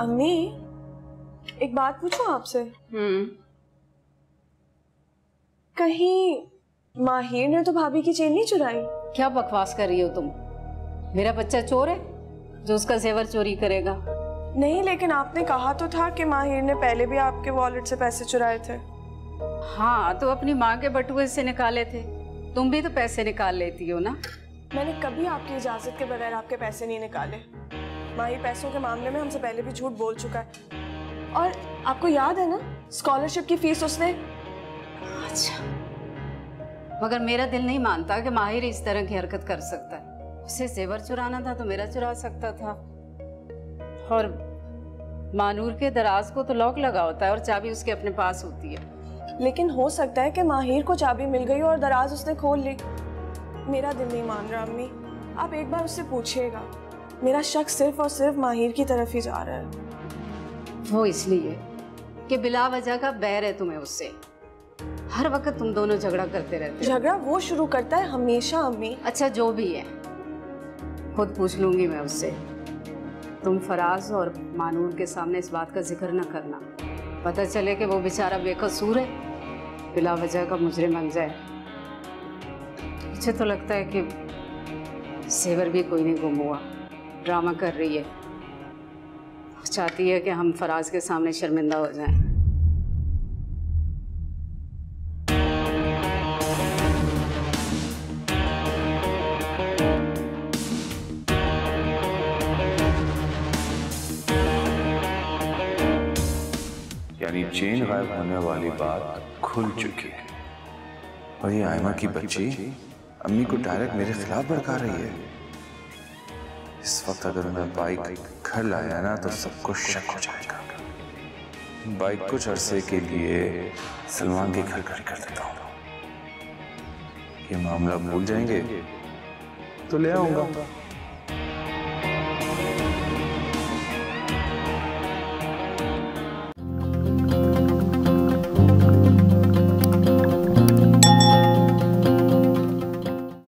अम्मी एक बात पूछूं आपसे। कहीं माहिर ने तो भाभी की चेन नहीं चुराई? क्या बकवास कर रही हो तुम? मेरा बच्चा चोर है जो उसका जेवर चोरी करेगा? नहीं, लेकिन आपने कहा तो था कि माहिर ने पहले भी आपके वॉलेट से पैसे चुराए थे। हाँ, तो अपनी माँ के बटुए से निकाले थे। तुम भी तो पैसे निकाल लेती हो ना? मैंने कभी आपकी इजाजत के बगैर आपके पैसे नहीं निकाले। माहिर पैसों के मामले में हमसे पहले भी झूठ बोल चुका है। और आपको याद है ना, स्कॉलरशिप की फीस उसने। अच्छा, मगर मेरा दिल नहीं मानता कि माहिर इस तरह की हरकत कर सकता है। उसे जेवर चुराना था तो मेरा चुरा सकता था। और मानूर के दराज को तो लॉक लगा होता है और चाबी उसके अपने पास होती है। लेकिन हो सकता है कि माहिर को चाबी मिल गई और दराज उसने खोल ली। मेरा दिल नहीं मान रहा अम्मी, आप एक बार उससे पूछिएगा। मेरा शक सिर्फ और सिर्फ माहिर की तरफ ही जा रहा है। वो इसलिए कि बिला वजह का बैर है तुम्हें उससे। हर वक्त तुम दोनों झगड़ा करते रहते। झगड़ा वो शुरू करता है हमेशा अम्मी। अच्छा, जो भी है खुद पूछ लूंगी मैं उससे। तुम फराज और मानूर के सामने इस बात का जिक्र न करना। पता चले कि वो बेचारा बेकसूर है, बिला वजह का मुजरिम बन जाए। मुझे तो लगता है कि सेवर भी कोई नहीं गुम हुआ, ड्रामा कर रही है। चाहती है कि हम फराज के सामने शर्मिंदा हो जाएं। चेन गायब होने वाली बात खुल चुकी है और ये आयमा की बच्ची अम्मी को डायरेक्ट मेरे खिलाफ भड़का रही है। इस वक्त अगर मैं बाइक घर लाया ना तो सबको शक हो जाएगा। बाइक कुछ अरसे के लिए सलमान के घर खड़ी कर देता हूँ। ये मामला भूल जाएंगे तो ले आऊंगा।